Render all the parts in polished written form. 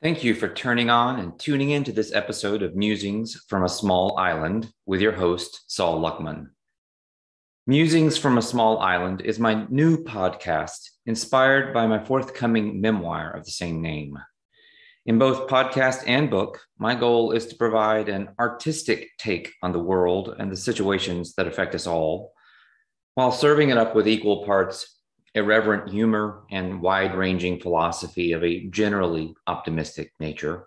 Thank you for turning on and tuning in to this episode of Musings from a Small Island with your host, Sol Luckman. Musings from a Small Island is my new podcast inspired by my forthcoming memoir of the same name. In both podcast and book, my goal is to provide an artistic take on the world and the situations that affect us all, while serving it up with equal parts irreverent humor and wide-ranging philosophy of a generally optimistic nature.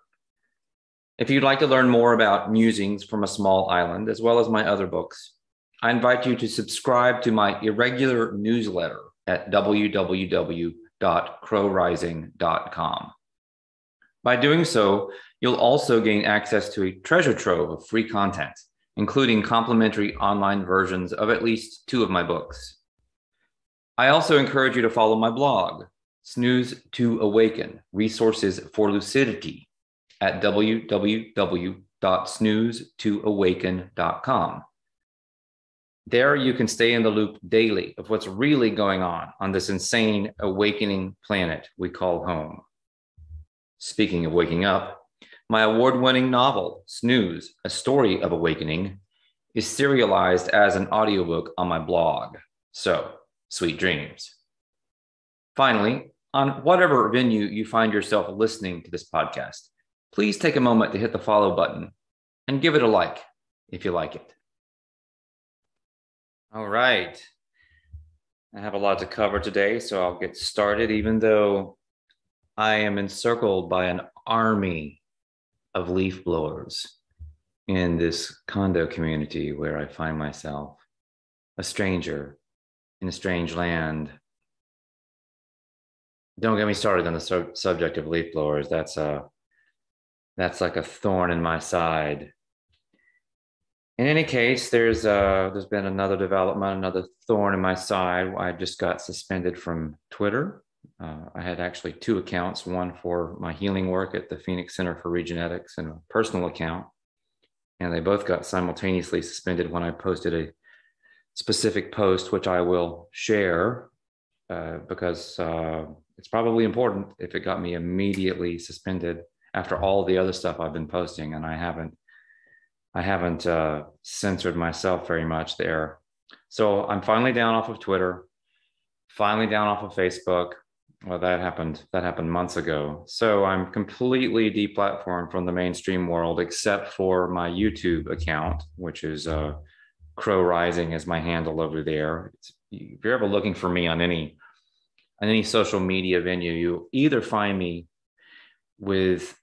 If you'd like to learn more about Musings from a Small Island, as well as my other books, I invite you to subscribe to my irregular newsletter at www.crowrising.com. By doing so, you'll also gain access to a treasure trove of free content, including complimentary online versions of at least two of my books. I also encourage you to follow my blog, Snooze to Awaken, Resources for Lucidity, at www.snoozetoawaken.com. There you can stay in the loop daily of what's really going on this insane awakening planet we call home. Speaking of waking up, my award-winning novel, Snooze, A Story of Awakening, is serialized as an audiobook on my blog. So, sweet dreams. Finally, on whatever venue you find yourself listening to this podcast, please take a moment to hit the follow button and give it a like if you like it. All right. I have a lot to cover today, so I'll get started, even though I am encircled by an army of leaf blowers in this condo community where I find myself, a stranger in a strange land. Don't get me started on the subject of leaf blowers. That's like a thorn in my side. In any case, there's been another development, another thorn in my side. I just got suspended from Twitter. I had actually two accounts, one for my healing work at the Phoenix Center for Regenetics and a personal account. And they both got simultaneously suspended when I posted a specific post, which I will share because it's probably important if it got me immediately suspended after all the other stuff I've been posting. And I haven't censored myself very much there. So I'm finally down off of Twitter, finally down off of Facebook. Well, that happened months ago. So I'm completely deplatformed from the mainstream world, except for my YouTube account, which is Crow Rising is my handle over there. If you're ever looking for me on any social media venue, you either find me with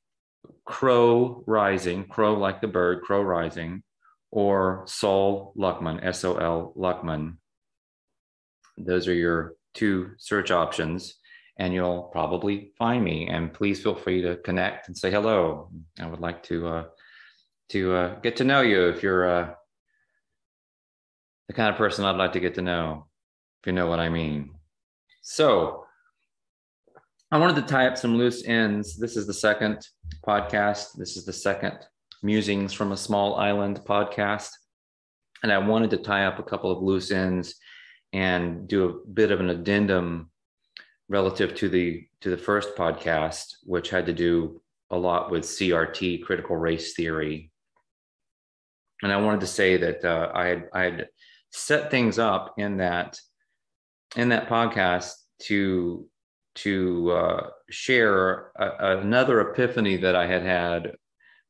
Crow Rising, Crow like the bird, Crow Rising, or Sol Luckman, S-O-L Luckman. Those are your two search options, and you'll probably find me. And please feel free to connect and say hello. I would like to get to know you if you're the kind of person I'd like to get to know, if you know what I mean. So I wanted to tie up some loose ends. This is the second podcast. This is the second Musings from a Small Island podcast. And I wanted to tie up a couple of loose ends and do a bit of an addendum relative to the first podcast, which had to do a lot with CRT, critical race theory. And I wanted to say that I had set things up in that podcast to share another epiphany that I had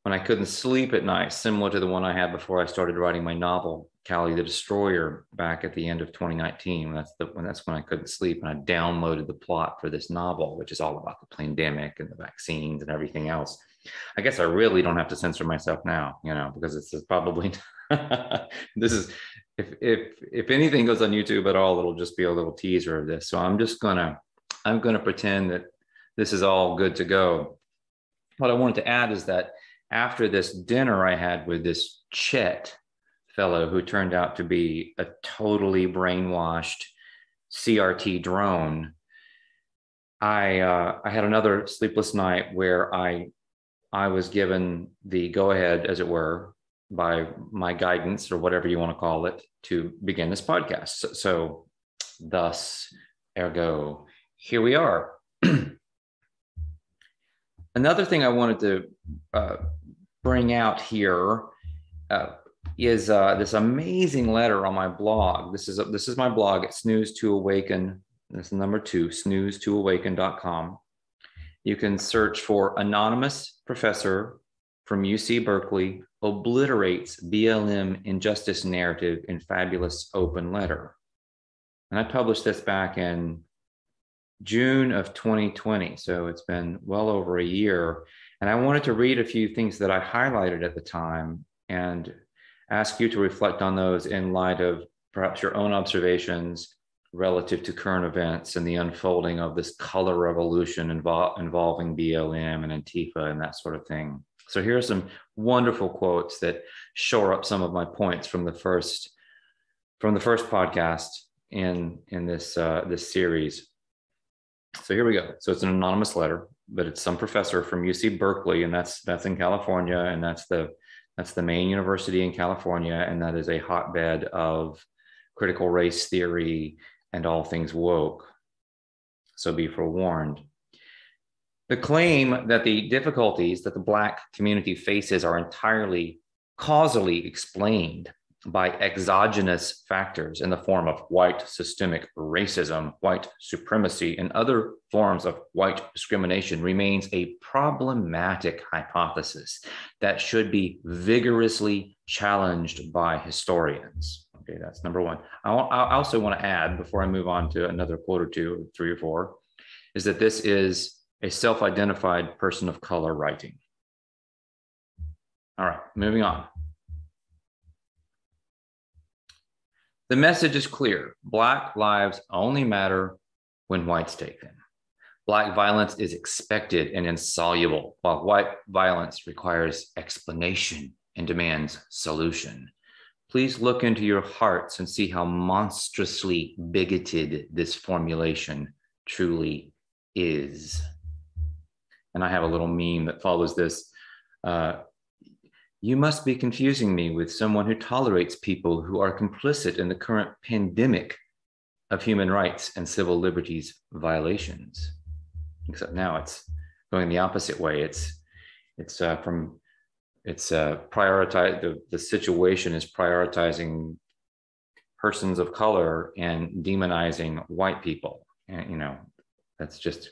when I couldn't sleep at night, similar to the one I had before I started writing my novel, Cali the Destroyer, back at the end of 2019. That's when I couldn't sleep, and I downloaded the plot for this novel, which is all about the pandemic and the vaccines and everything else. I guess I really don't have to censor myself now, because this is probably this is if anything goes on YouTube at all, it'll just be a little teaser of this. So I'm gonna pretend that this is all good to go. What I wanted to add is that after this dinner I had with this Chet fellow, who turned out to be a totally brainwashed CRT drone, I had another sleepless night where I was given the go-ahead, as it were, by my guidance, or whatever you want to call it, to begin this podcast. So thus, ergo, here we are. Another thing I wanted to bring out here is this amazing letter on my blog. This is my blog at Snooze to Awaken. That's number 2, snoozetoawaken.com. You can search for anonymous professor from UC Berkeley obliterates BLM injustice narrative in fabulous open letter. And I published this back in June of 2020. So it's been well over a year. And I wanted to read a few things that I highlighted at the time and ask you to reflect on those in light of perhaps your own observations relative to current events and the unfolding of this color revolution involving BLM and Antifa and that sort of thing. So here are some wonderful quotes that shore up some of my points from the first podcast in this series. So here we go. So it's an anonymous letter, but it's some professor from UC Berkeley, and that's in California, and that's the main university in California, and that is a hotbed of critical race theory and all things woke. So be forewarned. The claim that the difficulties that the Black community faces are entirely causally explained by exogenous factors in the form of white systemic racism, white supremacy, and other forms of white discrimination remains a problematic hypothesis that should be vigorously challenged by historians. Okay, that's number 1. I also want to add, before I move on to another quote or 2, 3 or 4, is that this is a self-identified person of color writing. All right, moving on. The message is clear. Black lives only matter when whites take them. Black violence is expected and insoluble, while white violence requires explanation and demands solution. Please look into your hearts and see how monstrously bigoted this formulation truly is. And I have a little meme that follows this. You must be confusing me with someone who tolerates people who are complicit in the current pandemic of human rights and civil liberties violations. Except now it's going the opposite way. The situation is prioritizing persons of color and demonizing white people. And, you know, that's just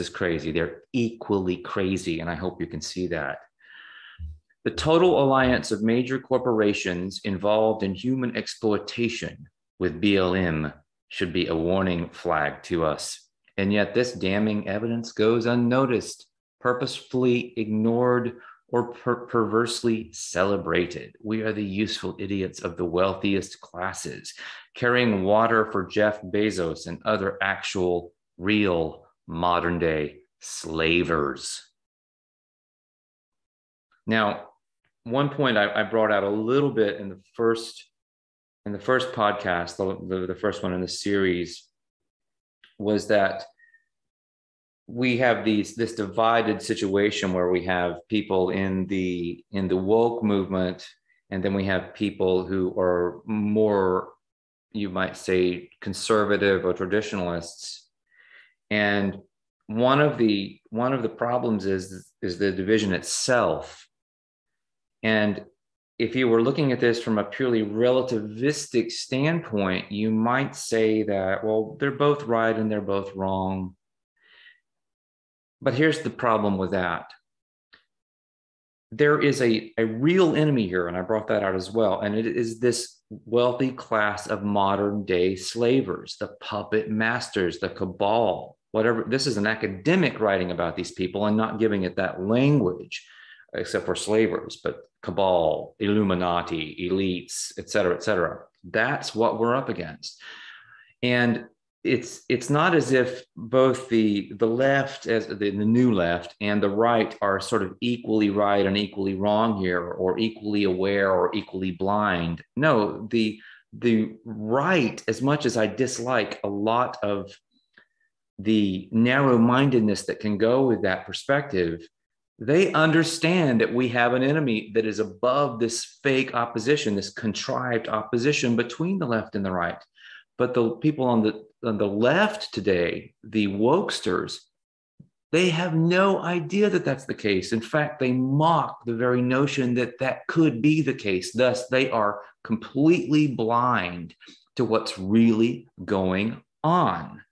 as crazy. They're equally crazy. And I hope you can see that. The total alliance of major corporations involved in human exploitation with BLM should be a warning flag to us. And yet this damning evidence goes unnoticed, purposefully ignored, or perversely celebrated. We are the useful idiots of the wealthiest classes, carrying water for Jeff Bezos and other actual, real, modern day slavers. Now, one point I brought out a little bit in the first podcast, the first one in the series, was that we have this divided situation where we have people in the woke movement, and then we have people who are more, you might say, conservative or traditionalists. And one of the problems is the division itself. And if you were looking at this from a purely relativistic standpoint, you might say that, well, they're both right and they're both wrong. But here's the problem with that. There is a real enemy here, and I brought that out as well, and it is this wealthy class of modern day slavers, the puppet masters, the cabal, whatever. This is an academic writing about these people and not giving it that language, except for slavers, but cabal, Illuminati, elites, et cetera, et cetera. That's what we're up against. And it's not as if both the left, as the new left, and the right are sort of equally right and equally wrong here, or equally aware or equally blind. No, the right, as much as I dislike a lot of the narrow-mindedness that can go with that perspective, they understand that we have an enemy that is above this fake opposition, this contrived opposition between the left and the right. But the people on the left today, the wokesters, They have no idea that that's the case. In fact, they mock the very notion that that could be the case. Thus, they are completely blind to what's really going on.